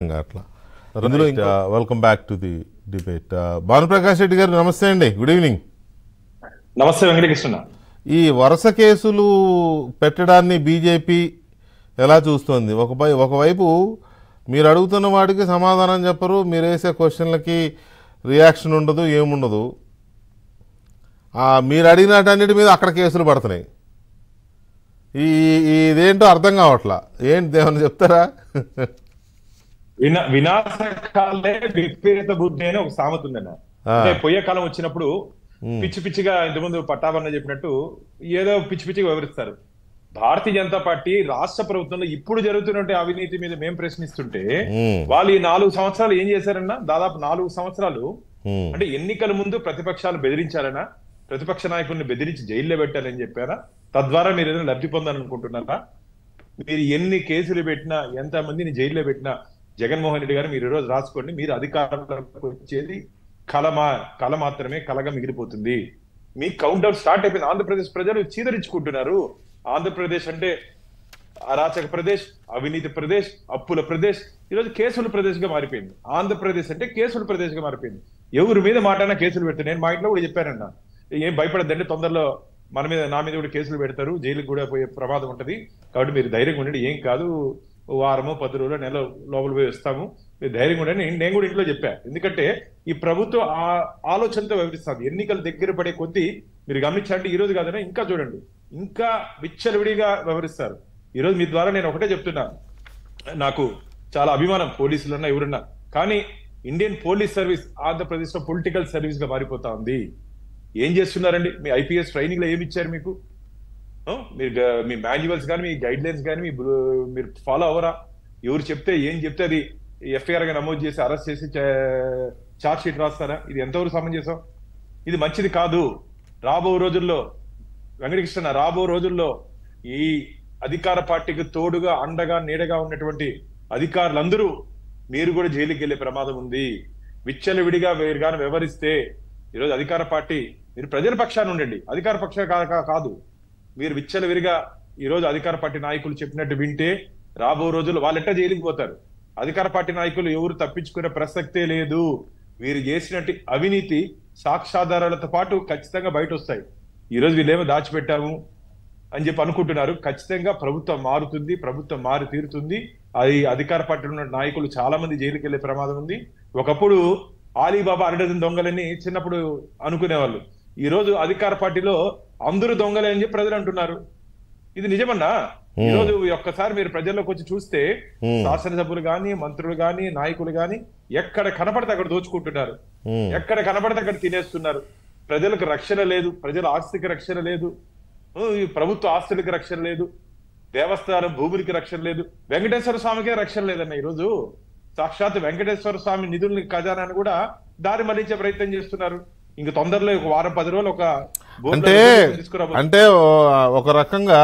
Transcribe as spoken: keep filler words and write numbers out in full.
Right, uh, welcome back to the debate. Uh, Bhanu Prakash Reddy garu, namaste andi. Good evening. Namaste, Venkatakrishna. Ee varasa kesulu pettadanni B J P ela chustundi. Oka pai oka vaipu meeru adugutunna vaadiki samadhanam chepparu, meeru ese question laki reaction undadu, em undadu. Aa meeru adigina atanniti meeda akkada kesulu padutunayi. Ee idento ardham kavatla. Enti emanna cheptara? వినాశకాలే విపరీత బుద్ధి అని ఒక సామెత ఉందన్న. అంటే పొయ్యే కాలం వచ్చినప్పుడు పిచ్చి పిచ్చిగా ఇంతకుముందు పట్టాభరణ చెప్పినట్టు ఏదో పిచ్చి పిచ్చిగా వివరిస్తారు. భారతీయ జనతా పార్టీ రాష్ట్ర ప్రభుత్వంలో ఇప్పుడు జరుగుతున్నటువంటి అవినీతి మీద మేము ప్రశ్నిస్తుంటే వాళ్ళు ఈ నాలుగు సంవత్సరాలు ఏం చేశారన్నా, దాదాపు నాలుగు సంవత్సరాలు అంటే ఎన్నికల ముందు ప్రతిపక్షాలు బెదిరించారనా, ప్రతిపక్ష నాయకుల్ని బెదిరించి జైల్లో పెట్టాలని చెప్పారా, తద్వారా మీరు ఏదైనా లబ్ధి పొందాలనుకుంటున్నారా? మీరు ఎన్ని కేసులు పెట్టినా, ఎంత మందిని జైల్లో పెట్టినా, జగన్ మోహన్ రెడ్డి గారు మీరు ఈరోజు రాసుకోండి, మీరు అధికారంలోకి వచ్చేది కలమా కల మాత్రమే, కలగా మిగిలిపోతుంది. మీ కౌంట్ డౌన్ స్టార్ట్ అయిపోయింది. ఆంధ్రప్రదేశ్ ప్రజలు చీదరించుకుంటున్నారు. ఆంధ్రప్రదేశ్ అంటే అరాచక ప్రదేశ్, అవినీతి ప్రదేశ్, అప్పుల ప్రదేశ్, ఈరోజు కేసుల ప్రదేశ్ గా మారిపోయింది. ఆంధ్రప్రదేశ్ అంటే కేసుల ప్రదేశ్ గా మారిపోయింది. ఎవరి మీద మాట్లాడినా కేసులు పెడతారు. నేను మా ఇంట్లో కూడా చెప్పానన్నా, ఏం భయపడద్దండి, తొందరలో మన మీద నా మీద కూడా కేసులు పెడతారు, జైలుకి కూడా పోయే ప్రమాదం ఉంటుంది, కాబట్టి మీరు ధైర్యంగా ఉండండి, ఏం కాదు, వారము పది రోజులు నెల లోపల పోయి వస్తాము, మీరు ధైర్యంగా ఉండే నేను కూడా ఇంట్లో చెప్పాను. ఎందుకంటే ఈ ప్రభుత్వం ఆ ఆలోచనతో వ్యవహరిస్తుంది. ఎన్నికలు దగ్గర పడే కొద్దీ మీరు గమనించాలంటే, ఈ రోజు కాదనే ఇంకా చూడండి, ఇంకా విచ్చలవిడిగా వ్యవహరిస్తారు. ఈ రోజు మీ ద్వారా నేను ఒకటే చెప్తున్నాను, నాకు చాలా అభిమానం పోలీసులున్నా ఎవరున్నా, కానీ ఇండియన్ పోలీస్ సర్వీస్ ఆంధ్రప్రదేశ్ లో పొలిటికల్ సర్వీస్ గా మారిపోతా ఉంది. ఏం చేస్తున్నారండి? మీ ఐపీఎస్ ట్రైనింగ్ లో ఏమి ఇచ్చారు మీకు? మీరు మీ మాన్యువల్స్ కానీ, మీ గైడ్ లైన్స్ కానీ మీరు ఫాలో అవరా? ఎవరు చెప్తే ఏం చెప్తే అది ఎఫ్ఐఆర్ గా నమోదు చేసి అరెస్ట్ చేసి చార్జ్ షీట్ రాస్తారా? ఇది ఎంతవరకు సమంజసం? ఇది మంచిది కాదు. రాబో రోజుల్లో వెంకటకృష్ణ, రాబో రోజుల్లో ఈ అధికార పార్టీకి తోడుగా అండగా నీడగా ఉన్నటువంటి అధికారులందరూ మీరు కూడా జైలుకి వెళ్లే ప్రమాదం ఉంది. విచ్చలవిడిగా మీరు కానీ వ్యవహరిస్తే ఈరోజు అధికార పార్టీ, మీరు ప్రజల పక్షాన్ని ఉండండి, అధికార పక్ష కాదు. మీరు విచ్చలవిరిగా ఈరోజు అధికార పార్టీ నాయకులు చెప్పినట్టు వింటే రాబో రోజులు వాళ్ళంటే జైలుకి పోతారు. అధికార పార్టీ నాయకులు ఎవరు తప్పించుకునే ప్రసక్తే లేదు. వీరు చేసినట్టు అవినీతి సాక్ష్యాధారాలతో పాటు ఖచ్చితంగా బయట వస్తాయి. ఈరోజు వీళ్ళేమో దాచిపెట్టాము అని చెప్పి అనుకుంటున్నారు. ఖచ్చితంగా ప్రభుత్వం మారుతుంది, ప్రభుత్వం మారి తీరుతుంది. అది అధికార పార్టీలో ఉన్న నాయకులు చాలా మంది జైలుకి వెళ్ళే ప్రమాదం ఉంది. ఒకప్పుడు ఆలీబాబా అరడజన్ దొంగలని చిన్నప్పుడు అనుకునేవాళ్ళు. ఈ రోజు అధికార పార్టీలో అందరూ దొంగలే అని చెప్పి ప్రజలు అంటున్నారు. ఇది నిజమన్నా? ఈ రోజు ఒక్కసారి మీరు ప్రజల్లోకి వచ్చి చూస్తే శాసనసభ్యులు కానీ, మంత్రులు కానీ, నాయకులు కానీ ఎక్కడ కనపడితే అక్కడ దోచుకుంటున్నారు, ఎక్కడ కనపడితే అక్కడ తినేస్తున్నారు. ప్రజలకు రక్షణ లేదు, ప్రజల ఆస్తికి రక్షణ లేదు, ప్రభుత్వ ఆస్తులకి రక్షణ లేదు, దేవస్థానం భూములకి రక్షణ లేదు, వెంకటేశ్వర స్వామికే రక్షణ లేదన్న. ఈరోజు సాక్షాత్ వెంకటేశ్వర స్వామి నిధుల్ని, ఖజానాన్ని కూడా దారి మళ్లించే ప్రయత్నం చేస్తున్నారు. ఇంక తొందరలో ఒక వారం పది రోజులు ఒక అంటే అంటే ఒక రకంగా